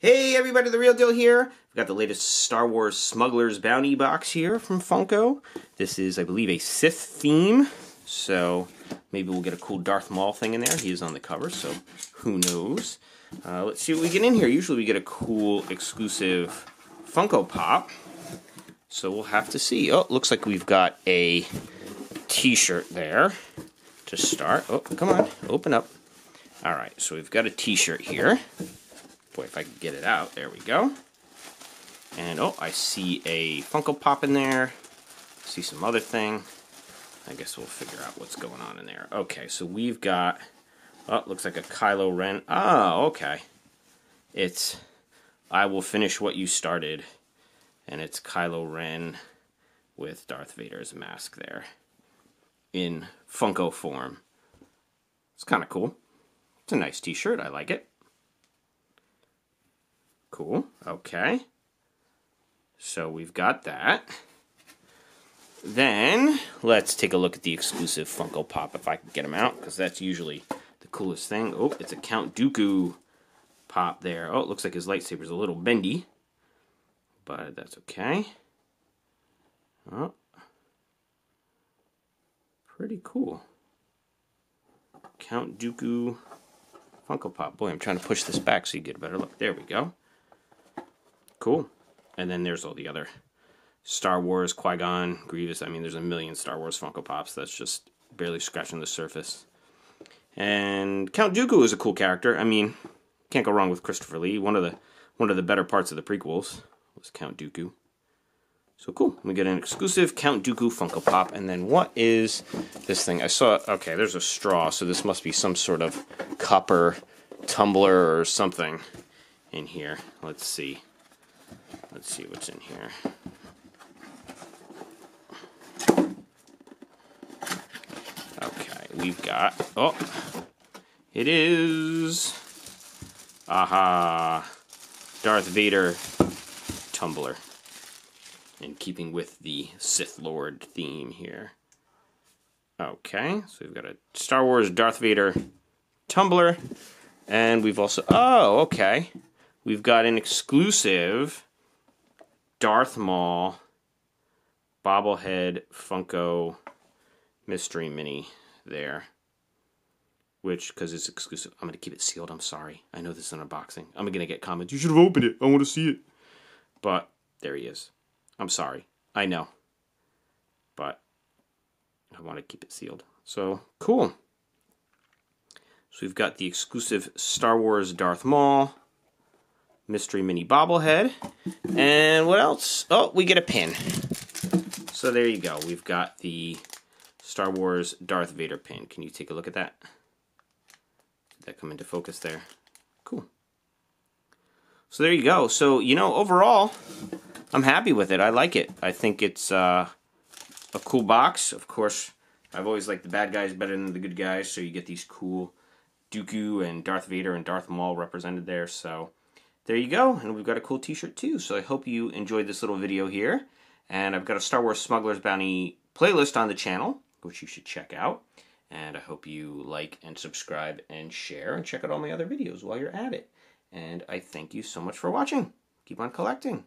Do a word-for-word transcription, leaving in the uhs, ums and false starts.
Hey everybody, The Real Deal here. We've got the latest Star Wars Smuggler's Bounty Box here from Funko. This is, I believe, a Sith theme, so maybe we'll get a cool Darth Maul thing in there. He is on the cover, so who knows. Uh, let's see what we get in here. Usually we get a cool, exclusive Funko Pop, so we'll have to see. Oh, looks like we've got a t-shirt there to start. Oh, come on, open up. All right, so we've got a t-shirt here. Boy, if I can get it out, there we go. And oh, I see a Funko Pop in there. See some other thing. I guess we'll figure out what's going on in there. Okay, so we've got, oh, looks like a Kylo Ren. Oh, okay. It's, I will finish what you started. And it's Kylo Ren with Darth Vader's mask there in Funko form. It's kind of cool. It's a nice t-shirt, I like it. Cool, okay. So we've got that. Then, let's take a look at the exclusive Funko Pop, if I can get them out, because that's usually the coolest thing. Oh, it's a Count Dooku pop there. Oh, it looks like his lightsaber's a little bendy, but that's okay. Oh, pretty cool. Count Dooku Funko Pop. Boy, I'm trying to push this back so you get a better look. There we go. Cool. And then there's all the other Star Wars, Qui-Gon, Grievous. I mean, there's a million Star Wars Funko Pops. That's just barely scratching the surface. And Count Dooku is a cool character. I mean, can't go wrong with Christopher Lee. One of the one of the better parts of the prequels was Count Dooku. So cool. We get an exclusive Count Dooku Funko Pop. And then what is this thing? I saw, okay, there's a straw, so this must be some sort of cup or tumbler or something in here. Let's see. Let's see what's in here. Okay, we've got, oh, it is, aha, Darth Vader tumbler. In keeping with the Sith Lord theme here. Okay, so we've got a Star Wars Darth Vader tumbler. And we've also, oh, okay. We've got an exclusive Darth Maul bobblehead Funko mystery mini there. Which, because it's exclusive, I'm going to keep it sealed, I'm sorry. I know this is an unboxing. I'm going to get comments, you should have opened it, I want to see it. But, there he is. I'm sorry, I know, but I want to keep it sealed. So, cool. So we've got the exclusive Star Wars Darth Maul mystery mini bobblehead. And what else? Oh, we get a pin. So there you go. We've got the Star Wars Darth Vader pin. Can you take a look at that? Did that come into focus there? Cool. So there you go. So, you know, overall, I'm happy with it. I like it. I think it's uh, a cool box. Of course, I've always liked the bad guys better than the good guys, so you get these cool Dooku and Darth Vader and Darth Maul represented there. So there you go. And we've got a cool t-shirt too. So I hope you enjoyed this little video here. And I've got a Star Wars Smuggler's Bounty playlist on the channel, which you should check out. And I hope you like and subscribe and share and check out all my other videos while you're at it. And I thank you so much for watching. Keep on collecting.